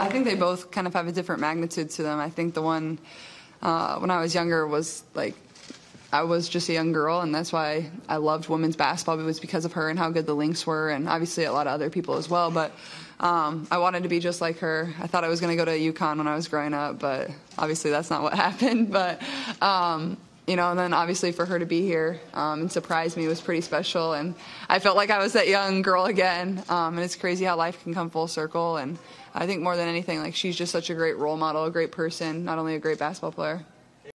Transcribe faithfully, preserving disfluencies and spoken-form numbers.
I think they both kind of have a different magnitude to them. I think the one uh, when I was younger was like I was just a young girl, and that's why I loved women's basketball. It was because of her and how good the Lynx were, and obviously a lot of other people as well. But um, I wanted to be just like her. I thought I was going to go to UConn when I was growing up, but obviously that's not what happened. But, um, you know, and then obviously for her to be here um, and surprise me was pretty special. And I felt like I was that young girl again. Um, and it's crazy how life can come full circle. And I think more than anything, like, she's just such a great role model, a great person, not only a great basketball player.